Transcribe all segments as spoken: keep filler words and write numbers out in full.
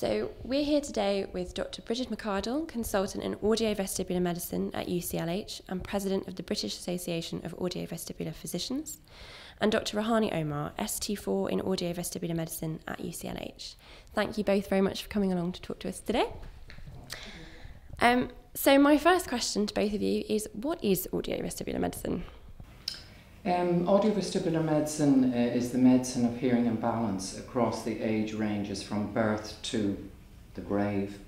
So we're here today with Doctor Bridget McArdle, consultant in audiovestibular medicine at U C L H and president of the British Association of Audiovestibular Physicians, and Doctor Rohani Omar, S T four in audiovestibular medicine at U C L H. Thank you both very much for coming along to talk to us today. Um, so my first question to both of you is, what is audiovestibular medicine? Um, Audiovestibular medicine uh, is the medicine of hearing and balance across the age ranges from birth to the grave.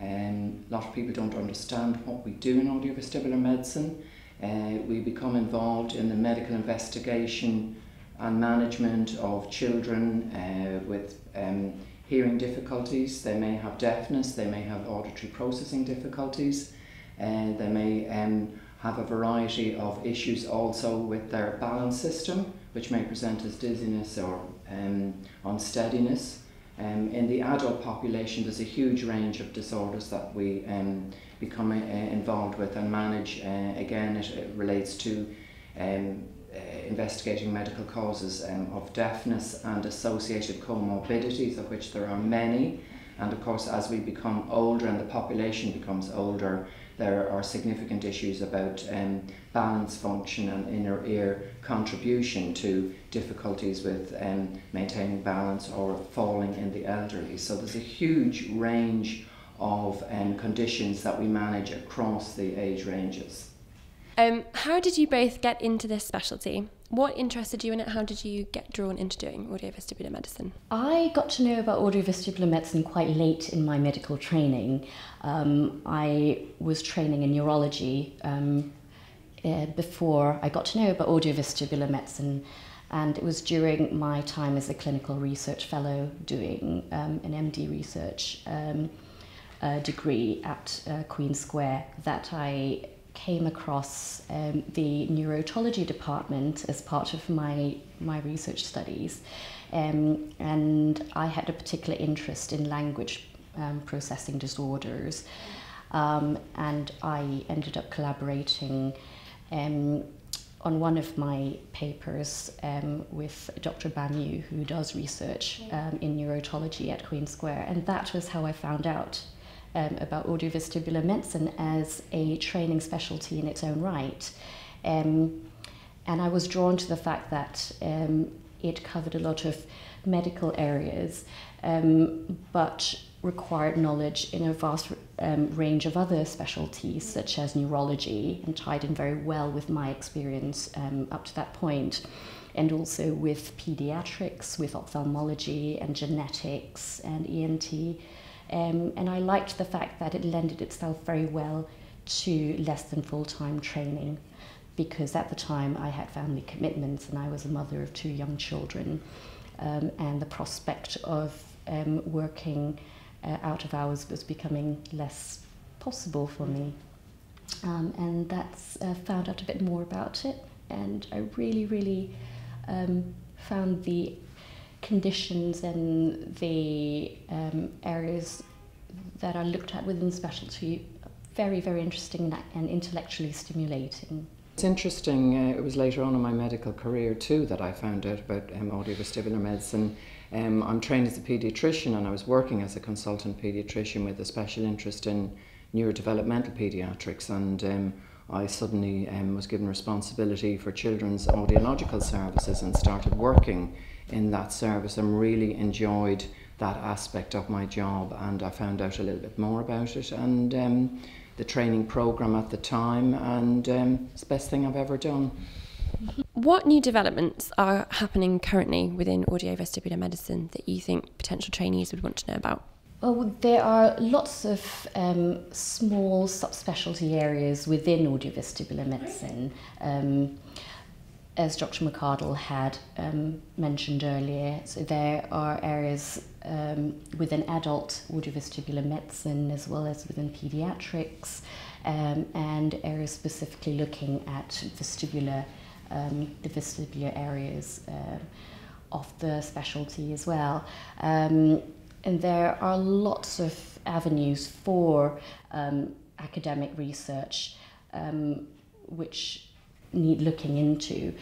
Um, a lot of people don't understand what we do in audiovestibular medicine. Uh, we become involved in the medical investigation and management of children uh, with um, hearing difficulties. They may have deafness, they may have auditory processing difficulties, uh, they may um, have a variety of issues also with their balance system, which may present as dizziness or um, unsteadiness. Um, in the adult population, there's a huge range of disorders that we um, become uh, involved with and manage. Uh, again, it, it relates to um, uh, investigating medical causes um, of deafness and associated comorbidities, of which there are many. And of course, as we become older and the population becomes older, there are significant issues about um, balance function and inner ear contribution to difficulties with um, maintaining balance or falling in the elderly. So there's a huge range of um, conditions that we manage across the age ranges. Um, how did you both get into this specialty? What interested you in it? How did you get drawn into doing audiovestibular medicine? I got to know about audiovestibular medicine quite late in my medical training. Um, I was training in neurology um, uh, before I got to know about audiovestibular medicine, and it was during my time as a clinical research fellow doing um, an M D research um, uh, degree at uh, Queen Square that I came across um, the neurotology department as part of my, my research studies, um, and I had a particular interest in language um, processing disorders, um, and I ended up collaborating um, on one of my papers um, with Doctor Banyu, who does research um, in neurotology at Queen Square, and that was how I found out Um, about audiovestibular medicine as a training specialty in its own right. Um, and I was drawn to the fact that um, it covered a lot of medical areas, um, but required knowledge in a vast um, range of other specialties, such as neurology, and tied in very well with my experience um, up to that point, and also with pediatrics, with ophthalmology and genetics and E N T. Um, and I liked the fact that it lended itself very well to less than full-time training, because at the time I had family commitments and I was a mother of two young children, um, and the prospect of um, working uh, out of hours was becoming less possible for me. Um, and that's uh, found out a bit more about it, and I really, really um, found the conditions and the um, areas that are looked at within specialty very, very interesting and intellectually stimulating. It's interesting, uh, it was later on in my medical career too that I found out about um, audiovestibular medicine. Um, I'm trained as a paediatrician, and I was working as a consultant paediatrician with a special interest in neurodevelopmental paediatrics, and um, I suddenly um, was given responsibility for children's audiological services and started working in that service and really enjoyed that aspect of my job, and I found out a little bit more about it and um, the training program at the time, and um, it's the best thing I've ever done. What new developments are happening currently within audiovestibular medicine that you think potential trainees would want to know about? Well, there are lots of um, small subspecialty areas within audiovestibular medicine. Um, as Doctor McArdle had um, mentioned earlier, so there are areas um, within adult audiovestibular medicine as well as within paediatrics, um, and areas specifically looking at vestibular, um, the vestibular areas uh, of the specialty as well. Um, and there are lots of avenues for um, academic research um, which need looking into,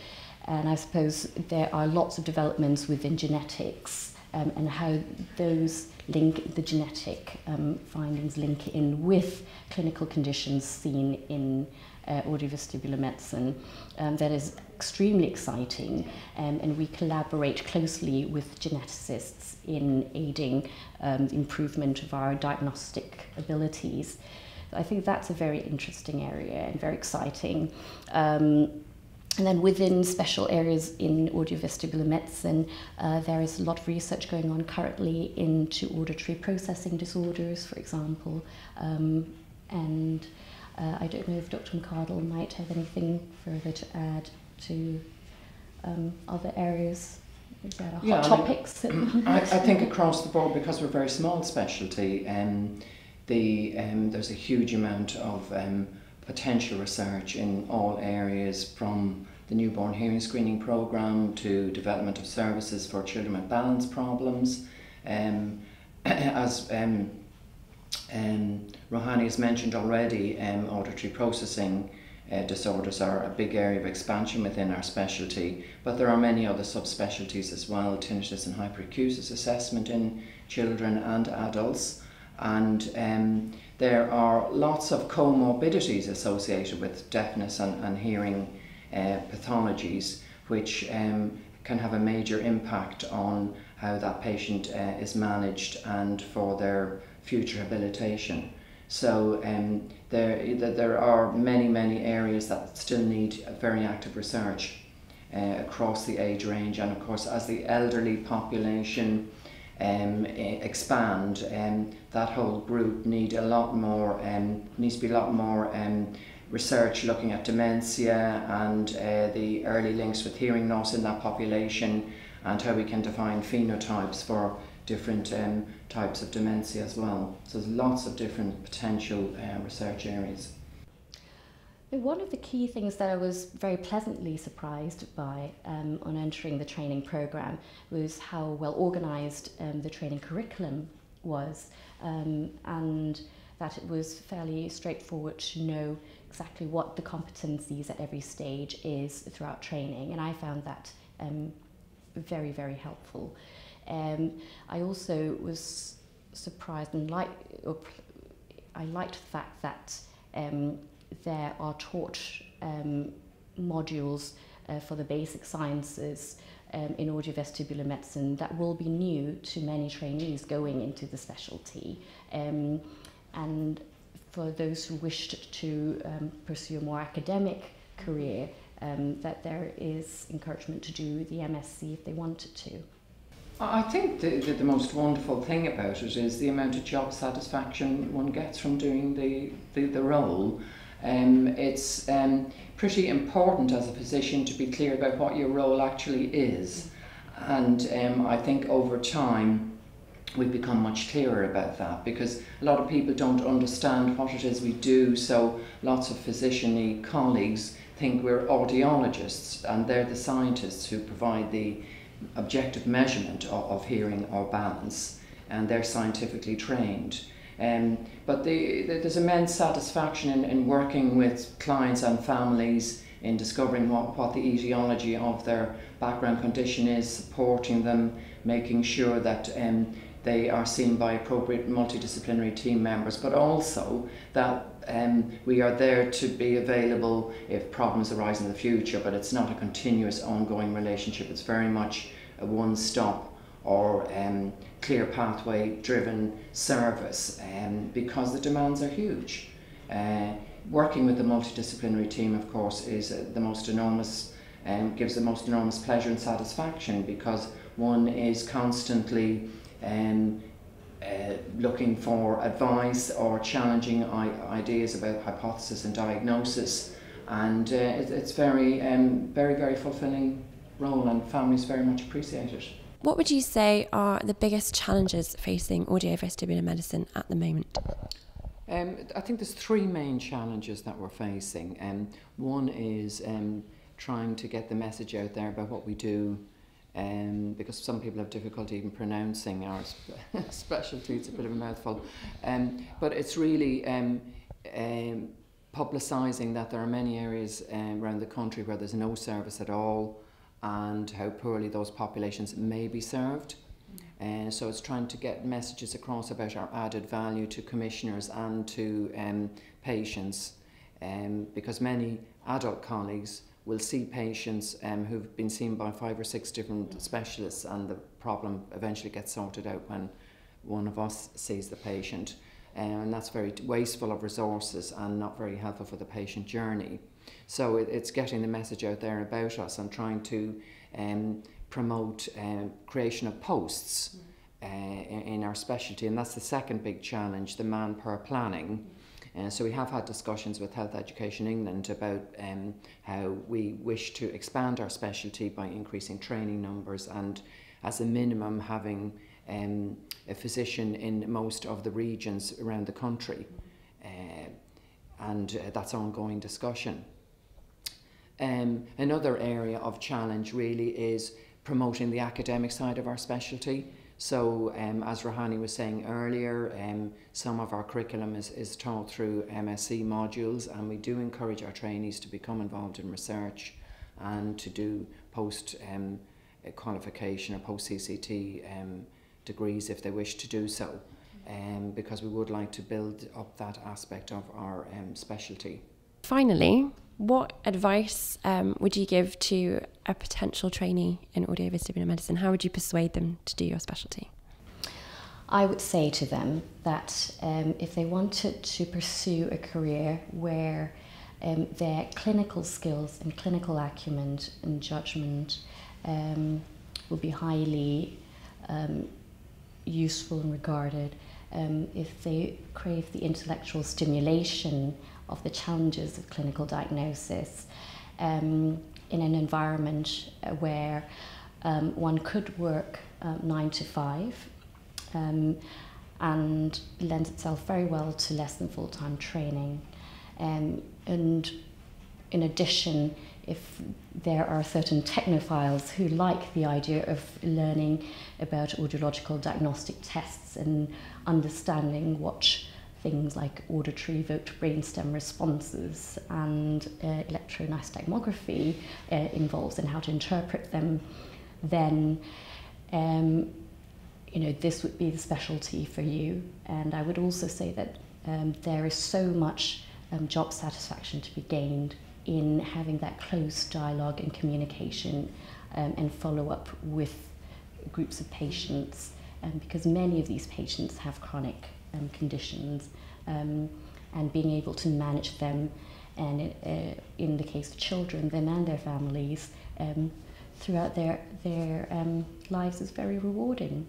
and I suppose there are lots of developments within genetics um, and how those link, the genetic um, findings link in with clinical conditions seen in uh, audiovestibular medicine. Um, that is extremely exciting, um, and we collaborate closely with geneticists in aiding um, the improvement of our diagnostic abilities. I think that's a very interesting area and very exciting. Um, And then within special areas in audiovestibular medicine, uh, there is a lot of research going on currently into auditory processing disorders, for example. Um, and uh, I don't know if Doctor McArdle might have anything further to add to um, other areas that are yeah, hot I topics. Mean, I, I think across the board, because we're a very small specialty, um, the, um, there's a huge amount of um, potential research in all areas, from the newborn hearing screening program to development of services for children with balance problems. Um, as um, um, Rohani has mentioned already, um, auditory processing uh, disorders are a big area of expansion within our specialty, but there are many other subspecialties as well, tinnitus and hyperacusis assessment in children and adults. And um, there are lots of comorbidities associated with deafness and, and hearing uh, pathologies, which um, can have a major impact on how that patient uh, is managed and for their future habilitation. So um, there, there are many, many areas that still need very active research uh, across the age range, and of course as the elderly population Um, expand, and um, that whole group need a lot more, um, needs to be a lot more um, research looking at dementia and uh, the early links with hearing loss in that population, and how we can define phenotypes for different um, types of dementia as well. So there's lots of different potential uh, research areas. One of the key things that I was very pleasantly surprised by um, on entering the training programme was how well organised um, the training curriculum was, um, and that it was fairly straightforward to know exactly what the competencies at every stage is throughout training, and I found that um, very, very helpful. Um, I also was surprised and like, or I liked the fact that um, there are taught um, modules uh, for the basic sciences um, in audiovestibular medicine that will be new to many trainees going into the specialty. Um, and for those who wished to um, pursue a more academic career, um, that there is encouragement to do the M S c if they wanted to. I think the, the, the most wonderful thing about it is the amount of job satisfaction one gets from doing the, the, the role. Um, it's um, pretty important as a physician to be clear about what your role actually is, and um, I think over time we've become much clearer about that, because a lot of people don't understand what it is we do. So lots of physician-y colleagues think we're audiologists, and they're the scientists who provide the objective measurement of, of hearing or balance, and they're scientifically trained. Um, but the, the, there's immense satisfaction in, in working with clients and families in discovering what, what the etiology of their background condition is, supporting them, making sure that um, they are seen by appropriate multidisciplinary team members, but also that um, we are there to be available if problems arise in the future, but it's not a continuous ongoing relationship. It's very much a one-stop or um, clear pathway driven service, um, because the demands are huge. Uh, working with the multidisciplinary team, of course, is uh, the most enormous, um, gives the most enormous pleasure and satisfaction, because one is constantly um, uh, looking for advice or challenging ideas about hypothesis and diagnosis, and uh, it, it's very, um, very, very fulfilling role, and families very much appreciate it. What would you say are the biggest challenges facing audiovestibular medicine at the moment? Um, I think there's three main challenges that we're facing. Um, one is um, trying to get the message out there about what we do, um, because some people have difficulty even pronouncing our specialty. It's a bit of a mouthful. Um, but it's really um, um, publicising that there are many areas um, around the country where there's no service at all, and how poorly those populations may be served, And so it's trying to get messages across about our added value to commissioners and to um, patients, um, because many adult colleagues will see patients um, who've been seen by five or six different specialists, and the problem eventually gets sorted out when one of us sees the patient. Um, and that's very wasteful of resources and not very helpful for the patient journey. So it, it's getting the message out there about us and trying to um, promote um, creation of posts uh, in, in our specialty, and that's the second big challenge, the manpower planning. Uh, so we have had discussions with Health Education England about um, how we wish to expand our specialty by increasing training numbers and, as a minimum, having um, a physician in most of the regions around the country. Uh, and uh, that's ongoing discussion. Um, another area of challenge really is promoting the academic side of our specialty. So um, as Rohani was saying earlier, um, some of our curriculum is, is taught through M Sc modules, and we do encourage our trainees to become involved in research and to do post um, qualification or post C C T um, degrees if they wish to do so, um, because we would like to build up that aspect of our um, specialty. Finally, what advice um, would you give to a potential trainee in audiovestibular medicine? How would you persuade them to do your specialty? I would say to them that um, if they wanted to pursue a career where um, their clinical skills and clinical acumen and judgment um, will be highly um, useful and regarded, um, if they crave the intellectual stimulation of the challenges of clinical diagnosis um, in an environment where um, one could work uh, nine to five um, and lends itself very well to less than full-time training. Um, and in addition, if there are certain technophiles who like the idea of learning about audiological diagnostic tests and understanding what things like auditory evoked brainstem responses and uh, electronystagmography uh, involves and how to interpret them, then um, you know, this would be the specialty for you. And I would also say that um, there is so much um, job satisfaction to be gained in having that close dialogue and communication um, and follow-up with groups of patients, um, because many of these patients have chronic Um, conditions, um, and being able to manage them, and uh, in the case of children, them and their families, um, throughout their, their um, lives is very rewarding.